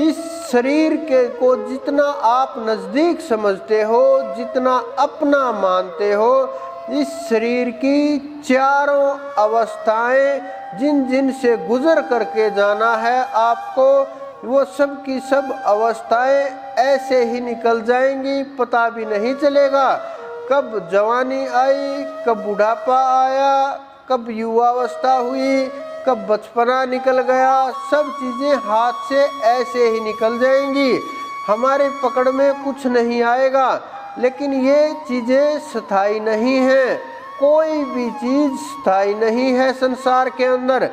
इस शरीर के को जितना आप नज़दीक समझते हो, जितना अपना मानते हो, इस शरीर की चारों अवस्थाएं जिन जिन से गुजर करके जाना है आपको, वो सब की सब अवस्थाएं ऐसे ही निकल जाएंगी, पता भी नहीं चलेगा कब जवानी आई, कब बुढ़ापा आया, कब युवावस्था हुई, कब बचपना निकल गया। सब चीज़ें हाथ से ऐसे ही निकल जाएंगी, हमारे पकड़ में कुछ नहीं आएगा। लेकिन ये चीज़ें स्थायी नहीं हैं, कोई भी चीज़ स्थायी नहीं है संसार के अंदर।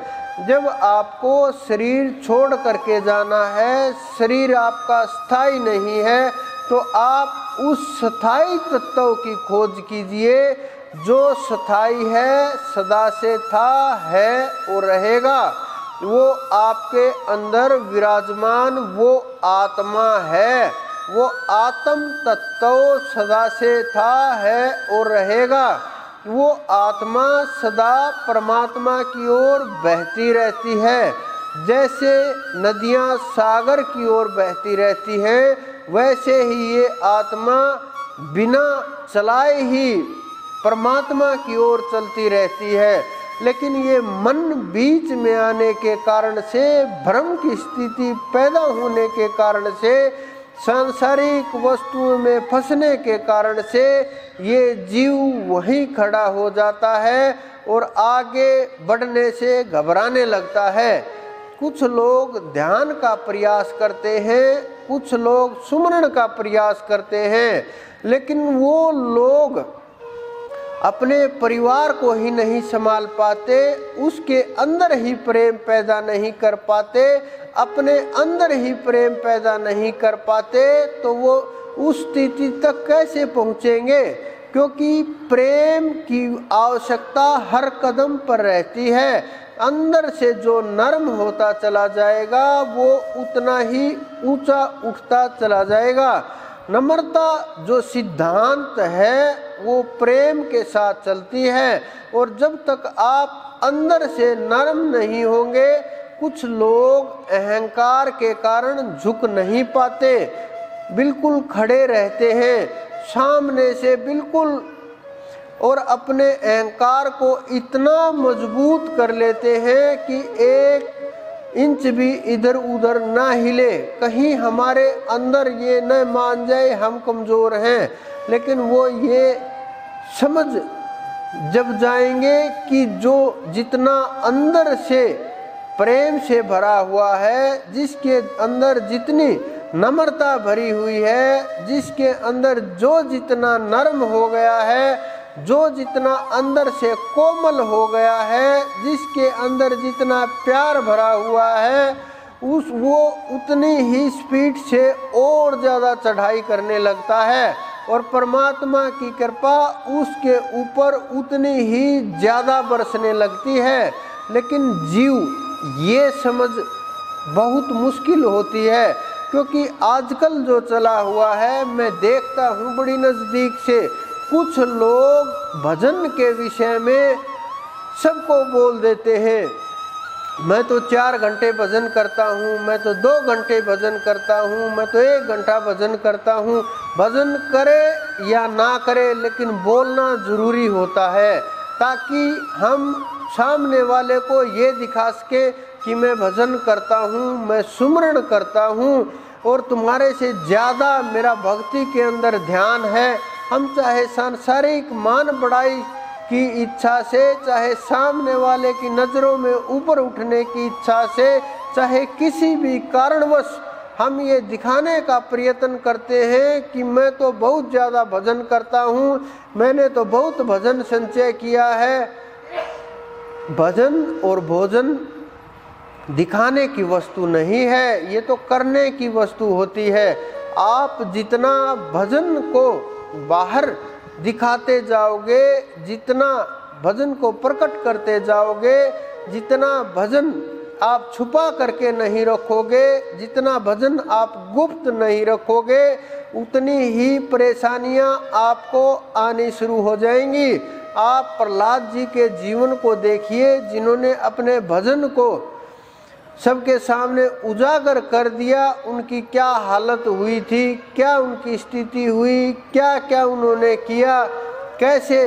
जब आपको शरीर छोड़ करके जाना है, शरीर आपका स्थायी नहीं है, तो आप उस स्थायी तत्व की खोज कीजिए जो स्थायी है, सदा से था, है और रहेगा। वो आपके अंदर विराजमान वो आत्मा है, वो आत्म तत्व सदा से था, है और रहेगा। वो आत्मा सदा परमात्मा की ओर बहती रहती है। जैसे नदियाँ सागर की ओर बहती रहती हैं, वैसे ही ये आत्मा बिना चलाए ही परमात्मा की ओर चलती रहती है। लेकिन ये मन बीच में आने के कारण से, भ्रम की स्थिति पैदा होने के कारण से, सांसारिक वस्तुओं में फंसने के कारण से ये जीव वहीं खड़ा हो जाता है और आगे बढ़ने से घबराने लगता है। कुछ लोग ध्यान का प्रयास करते हैं, कुछ लोग सुमरण का प्रयास करते हैं, लेकिन वो लोग अपने परिवार को ही नहीं संभाल पाते, उसके अंदर ही प्रेम पैदा नहीं कर पाते, अपने अंदर ही प्रेम पैदा नहीं कर पाते, तो वो उस स्थिति तक कैसे पहुँचेंगे? क्योंकि प्रेम की आवश्यकता हर कदम पर रहती है। अंदर से जो नर्म होता चला जाएगा, वो उतना ही ऊंचा उठता चला जाएगा। नम्रता जो सिद्धांत है, वो प्रेम के साथ चलती है। और जब तक आप अंदर से नरम नहीं होंगे, कुछ लोग अहंकार के कारण झुक नहीं पाते, बिल्कुल खड़े रहते हैं सामने से बिल्कुल, और अपने अहंकार को इतना मजबूत कर लेते हैं कि एक इंच भी इधर उधर ना हिले, कहीं हमारे अंदर ये न मान जाए हम कमज़ोर हैं। लेकिन वो ये समझ जब जाएंगे कि जो जितना अंदर से प्रेम से भरा हुआ है, जिसके अंदर जितनी नम्रता भरी हुई है, जिसके अंदर जो जितना नरम हो गया है, जो जितना अंदर से कोमल हो गया है, जिसके अंदर जितना प्यार भरा हुआ है, वो उतनी ही स्पीड से और ज़्यादा चढ़ाई करने लगता है, और परमात्मा की कृपा उसके ऊपर उतनी ही ज़्यादा बरसने लगती है। लेकिन जीव ये समझ बहुत मुश्किल होती है, क्योंकि आजकल जो चला हुआ है, मैं देखता हूँ बड़ी नज़दीक से, कुछ लोग भजन के विषय में सबको बोल देते हैं, मैं तो 4 घंटे भजन करता हूँ, मैं तो 2 घंटे भजन करता हूँ, मैं तो 1 घंटा भजन करता हूँ। भजन करे या ना करे, लेकिन बोलना ज़रूरी होता है, ताकि हम सामने वाले को ये दिखा सके कि मैं भजन करता हूँ, मैं सुमरण करता हूँ, और तुम्हारे से ज़्यादा मेरा भक्ति के अंदर ध्यान है। हम चाहे सांसारिक मान बढ़ाई की इच्छा से, चाहे सामने वाले की नज़रों में ऊपर उठने की इच्छा से, चाहे किसी भी कारणवश हम ये दिखाने का प्रयत्न करते हैं कि मैं तो बहुत ज़्यादा भजन करता हूँ, मैंने तो बहुत भजन संचय किया है। भजन और भोजन दिखाने की वस्तु नहीं है, ये तो करने की वस्तु होती है। आप जितना भजन को बाहर दिखाते जाओगे, जितना भजन को प्रकट करते जाओगे, जितना भजन आप छुपा करके नहीं रखोगे, जितना भजन आप गुप्त नहीं रखोगे, उतनी ही परेशानियां आपको आनी शुरू हो जाएंगी। आप प्रहलाद जी के जीवन को देखिए, जिन्होंने अपने भजन को सबके सामने उजागर कर दिया उनकी क्या हालत हुई थी, क्या उनकी स्थिति हुई, क्या क्या उन्होंने किया, कैसे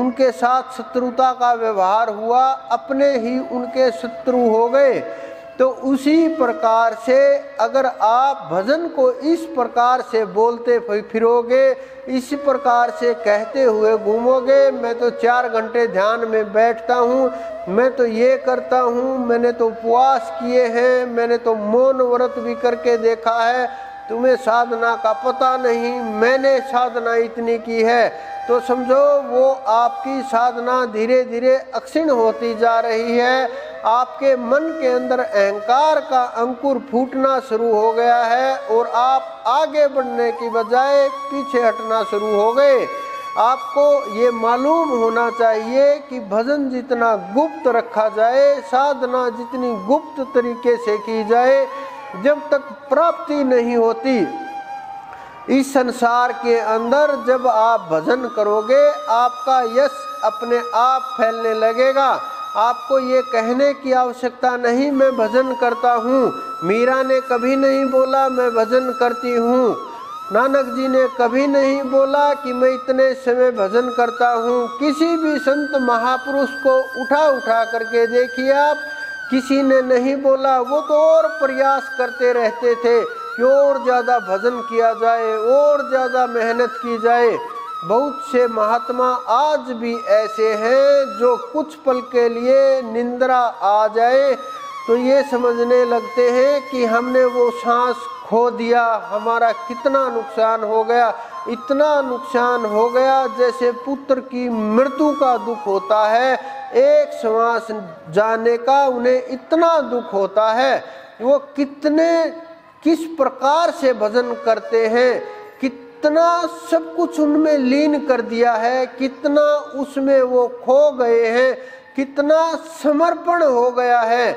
उनके साथ शत्रुता का व्यवहार हुआ, अपने ही उनके शत्रु हो गए। तो उसी प्रकार से अगर आप भजन को इस प्रकार से बोलते फिरोगे, इस प्रकार से कहते हुए घूमोगे, मैं तो 4 घंटे ध्यान में बैठता हूँ, मैं तो ये करता हूँ, मैंने तो उपवास किए हैं, मैंने तो मौन व्रत भी करके देखा है, तुम्हें साधना का पता नहीं, मैंने साधना इतनी की है, तो समझो वो आपकी साधना धीरे धीरे अक्षीण होती जा रही है। आपके मन के अंदर अहंकार का अंकुर फूटना शुरू हो गया है और आप आगे बढ़ने की बजाय पीछे हटना शुरू हो गए। आपको ये मालूम होना चाहिए कि भजन जितना गुप्त रखा जाए, साधना जितनी गुप्त तरीके से की जाए, जब तक प्राप्ति नहीं होती इस संसार के अंदर, जब आप भजन करोगे आपका यश अपने आप फैलने लगेगा। आपको ये कहने की आवश्यकता नहीं मैं भजन करता हूँ, मीरा ने कभी नहीं बोला मैं भजन करती हूँ, नानक जी ने कभी नहीं बोला कि मैं इतने समय भजन करता हूँ। किसी भी संत महापुरुष को उठा करके देखिए आप, किसी ने नहीं बोला, वो तो और प्रयास करते रहते थे कि और ज़्यादा भजन किया जाए, और ज़्यादा मेहनत की जाए। बहुत से महात्मा आज भी ऐसे हैं जो कुछ पल के लिए निंद्रा आ जाए तो ये समझने लगते हैं कि हमने वो सांस खो दिया, हमारा कितना नुकसान हो गया, इतना नुकसान हो गया। जैसे पुत्र की मृत्यु का दुख होता है, एक सांस जाने का उन्हें इतना दुख होता है। वो कितने किस प्रकार से भजन करते हैं, कितना सब कुछ उनमें लीन कर दिया है, कितना उसमें वो खो गए हैं, कितना समर्पण हो गया है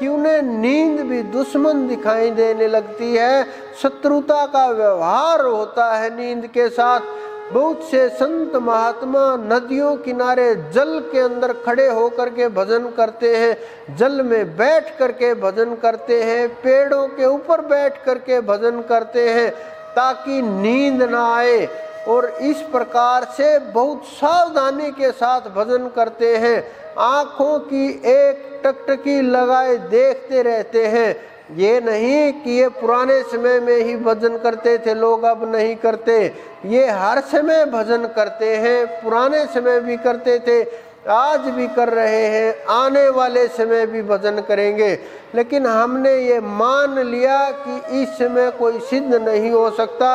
कि उन्हें नींद भी दुश्मन दिखाई देने लगती है, शत्रुता का व्यवहार होता है नींद के साथ। बहुत से संत महात्मा नदियों किनारे जल के अंदर खड़े होकर के भजन करते हैं, जल में बैठ करके भजन करते हैं, पेड़ों के ऊपर बैठ करके भजन करते हैं ताकि नींद ना आए। और इस प्रकार से बहुत सावधानी के साथ भजन करते हैं, आँखों की एक टकटकी लगाए देखते रहते हैं। ये नहीं कि ये पुराने समय में ही भजन करते थे लोग, अब नहीं करते, ये हर समय भजन करते हैं, पुराने समय भी करते थे, आज भी कर रहे हैं, आने वाले समय भी भजन करेंगे। लेकिन हमने ये मान लिया कि इस समय कोई सिद्ध नहीं हो सकता,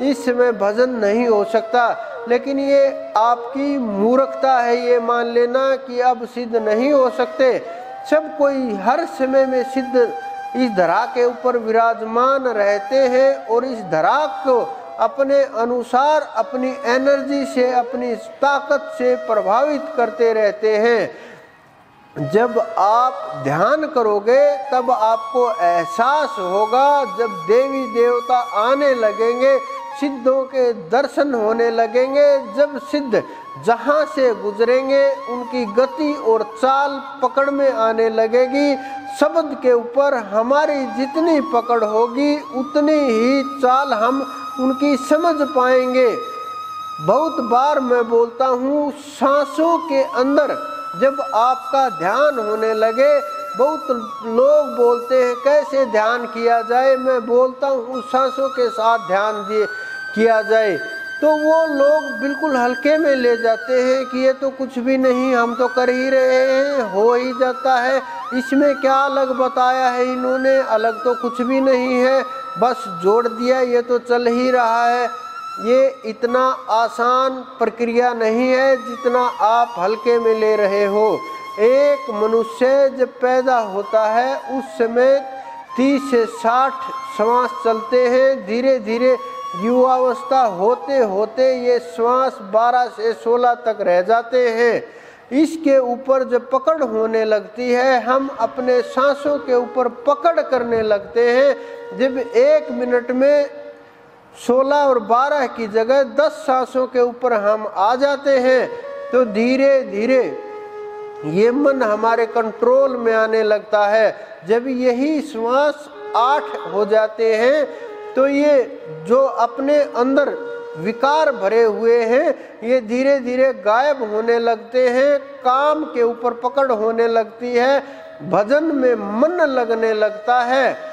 इस समय भजन नहीं हो सकता, लेकिन ये आपकी मूर्खता है ये मान लेना कि अब सिद्ध नहीं हो सकते। सब कोई हर समय में सिद्ध इस धरा के ऊपर विराजमान रहते हैं और इस धरा को अपने अनुसार अपनी एनर्जी से, अपनी ताकत से प्रभावित करते रहते हैं। जब आप ध्यान करोगे तब आपको एहसास होगा, जब देवी देवता आने लगेंगे, सिद्धों के दर्शन होने लगेंगे, जब सिद्ध जहाँ से गुजरेंगे उनकी गति और चाल पकड़ में आने लगेगी। शब्द के ऊपर हमारी जितनी पकड़ होगी उतनी ही चाल हम उनकी समझ पाएंगे। बहुत बार मैं बोलता हूँ, सांसों के अंदर जब आपका ध्यान होने लगे, बहुत लोग बोलते हैं कैसे ध्यान किया जाए, मैं बोलता हूँ सांसों के साथ ध्यान किया जाए, तो वो लोग बिल्कुल हल्के में ले जाते हैं कि ये तो कुछ भी नहीं, हम तो कर ही रहे हैं, हो ही जाता है, इसमें क्या अलग बताया है इन्होंने, अलग तो कुछ भी नहीं है, बस जोड़ दिया, ये तो चल ही रहा है। ये इतना आसान प्रक्रिया नहीं है जितना आप हल्के में ले रहे हो। एक मनुष्य जब पैदा होता है उस समय 30 से 60 श्वास चलते हैं, धीरे धीरे युवावस्था होते होते ये श्वास 12 से 16 तक रह जाते हैं। इसके ऊपर जब पकड़ होने लगती है, हम अपने सांसों के ऊपर पकड़ करने लगते हैं। जब 1 मिनट में 16 और 12 की जगह 10 सांसों के ऊपर हम आ जाते हैं, तो धीरे धीरे ये मन हमारे कंट्रोल में आने लगता है। जब यही श्वास 8 हो जाते हैं तो ये जो अपने अंदर विकार भरे हुए हैं ये धीरे धीरे गायब होने लगते हैं, काम के ऊपर पकड़ होने लगती है, भजन में मन लगने लगता है।